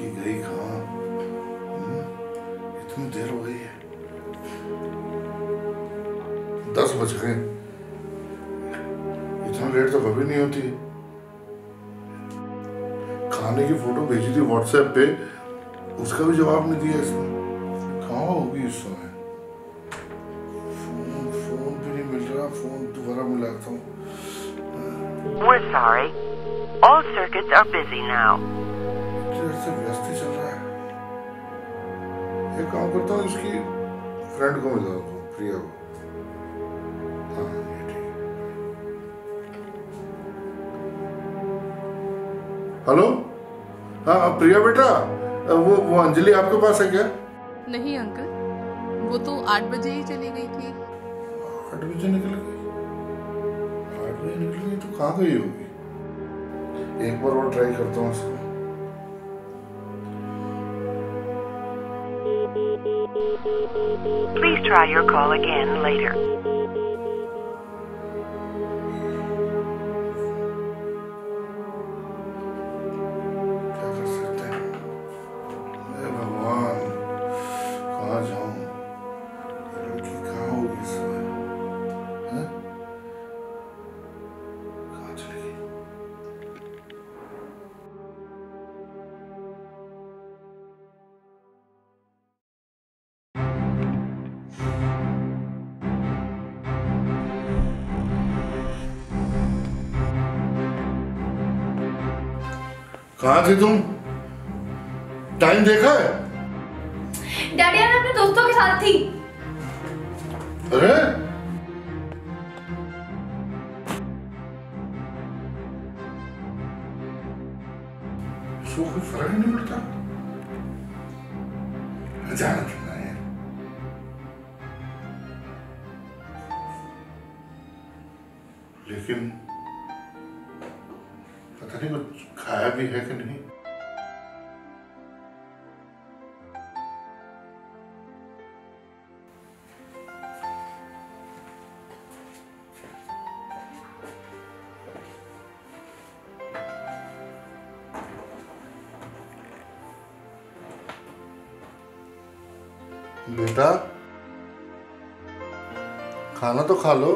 लड़की गई कहाँ? इतनी देर हो गई है, 10 बज गए। इतना लेट तो कभी नहीं होती। खाने की फोटो भेजी थी व्हाट्सएप पे, उसका भी जवाब नहीं दिया इसने। कहाँ होगी इस समय? फोन भी नहीं मिल रहा। फोन दोबारा मिलाता हूँ। We're sorry, all circuits are busy now. इससे व्यस्त ही चल रहा है। एक काम करता हूँ, इसकी फ्रेंड को मिला दूँ, प्रिया को। हेलो, हाँ प्रिया बेटा, वो अंजलि आपके पास है क्या? नहीं अंकल, वो तो 8 बजे ही चली गई थी। 8 बजे निकल गई? 8 बजे निकल गई तो कहाँ गई होगी? एक बार और ट्राई करता हूँ उसको। Please try your call again later. कहाँ थी तुम? टाइम देखा है? डैडी, मैं अपने दोस्तों के साथ थी। अरे इसको कोई फर्क नहीं पड़ता। जाना कितना है? लेकिन पता नहीं कुछ खाया भी है कि नहीं। बेटा खाना तो खा लो।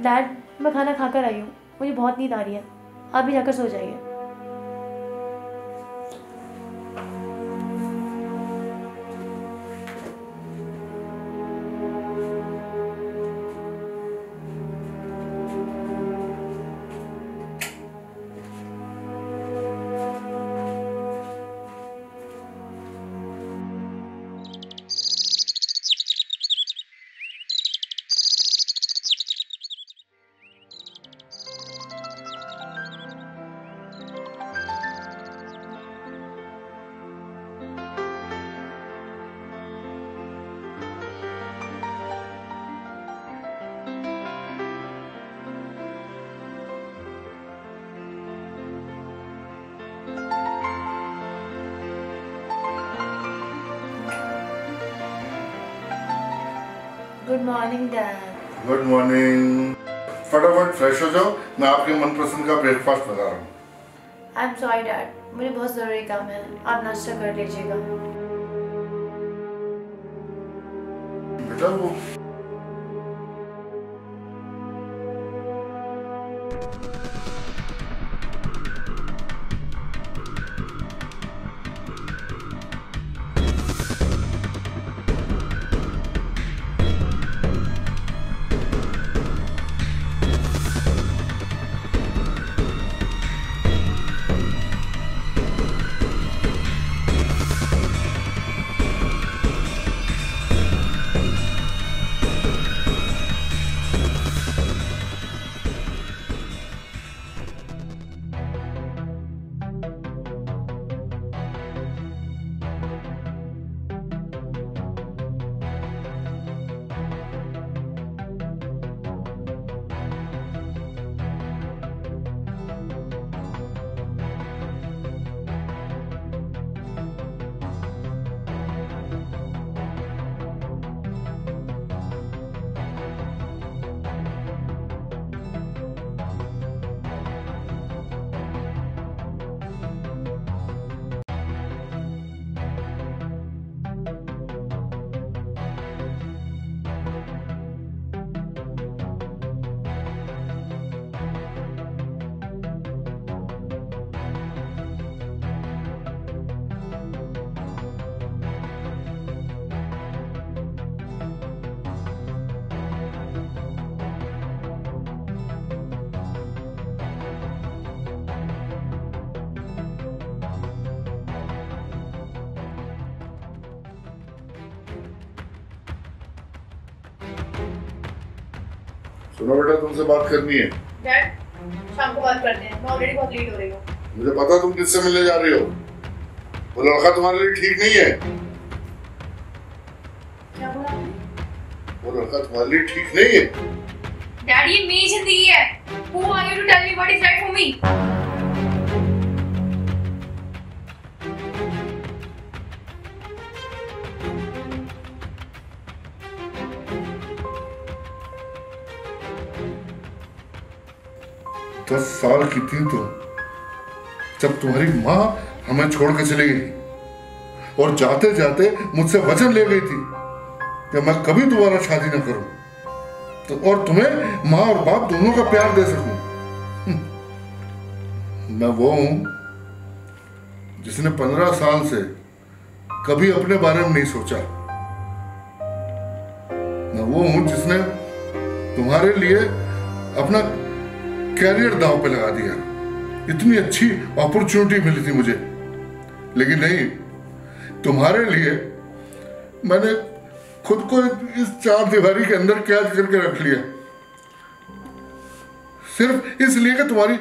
डैड, मैं खाना खाकर आई हूँ, मुझे बहुत नींद आ रही है। आप भी जाकर सो जाइए। Good morning dad. Good morning. फटाफट फ्रेश हो जाओ, मैं आपके मनपसंद का ब्रेकफास्ट बना रहा हूँ। आई एम सॉरी डैड, मुझे बहुत ज़रूरी काम है, आप नाश्ता कर लीजिएगा। बेटा वो सुनो बेटा, तुमसे बात करनी है। डैड, शाम को बात करते हैं। मैं ऑलरेडी बहुत लेट हो रही हूँ। मुझे पता तुम किससे मिलने जा रही हो। वो लड़का तुम्हारे लिए ठीक नहीं है। क्या बोला? वो लड़का तुम्हारे लिए ठीक नहीं है। डैड, ये मेरी जिंदगी है। Who are you to tell me what is right for me? साल की थी तुम जब तुम्हारी माँ हमें छोड़कर चली गई और जाते जाते मुझसे वचन ले गई थी कि मैं कभी दोबारा शादी ना करूं तो और तुम्हें माँ और बाप दोनों का प्यार दे सकूं। मैं वो हूं जिसने 15 साल से कभी अपने बारे में नहीं सोचा। मैं वो हूं जिसने तुम्हारे लिए अपना कैरियर दांव पे लगा दिया। इतनी अच्छी अपॉर्चुनिटी मिली थी मुझे, लेकिन नहीं, तुम्हारे लिए मैंने खुद को इस 4 दीवारी के अंदर कैद करके रख लिया, सिर्फ इसलिए कि तुम्हारी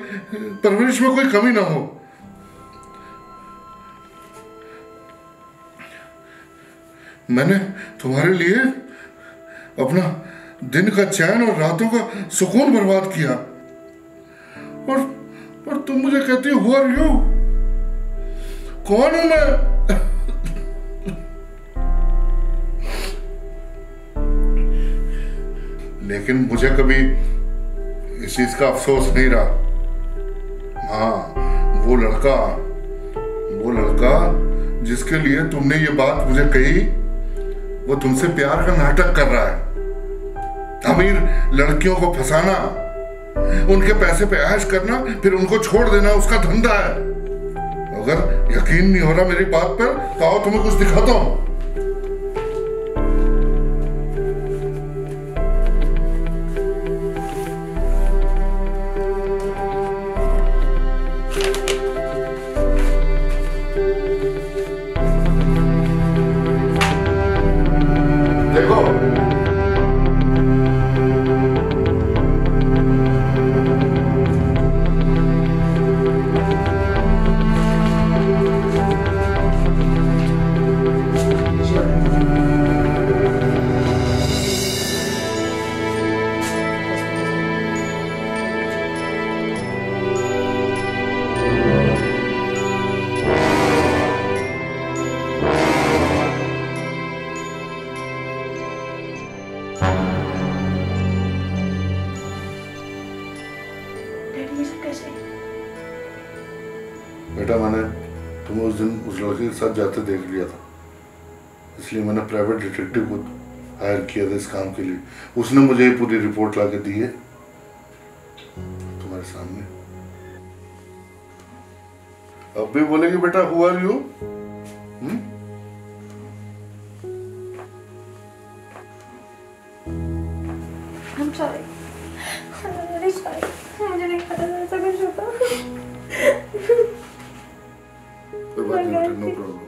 परवरिश में कोई कमी ना हो। मैंने तुम्हारे लिए अपना दिन का चैन और रातों का सुकून बर्बाद किया और तुम मुझे कहती हो हु आर यू? कौन हूं मैं? लेकिन मुझे कभी इस चीज का अफसोस नहीं रहा। हाँ, वो लड़का जिसके लिए तुमने ये बात मुझे कही, वो तुमसे प्यार का नाटक कर रहा है। अमीर लड़कियों को फंसाना, उनके पैसे पे ऐश करना, फिर उनको छोड़ देना, उसका धंधा है। अगर यकीन नहीं हो रहा मेरी बात पर, तो आओ तुम्हें कुछ दिखाता हूं। बेटा, मैंने तुम्हें उस दिन उस लड़के के साथ जाते देख लिया था, इसलिए मैंने प्राइवेट डिटेक्टिव को हायर किया था इस काम के लिए। उसने मुझे ये पूरी रिपोर्ट लाके दी है तुम्हारे सामने। अब भी बोलेंगे बेटा who are you? I am sorry, मुझे नहीं पता था ऐसा कुछ होता। No problem.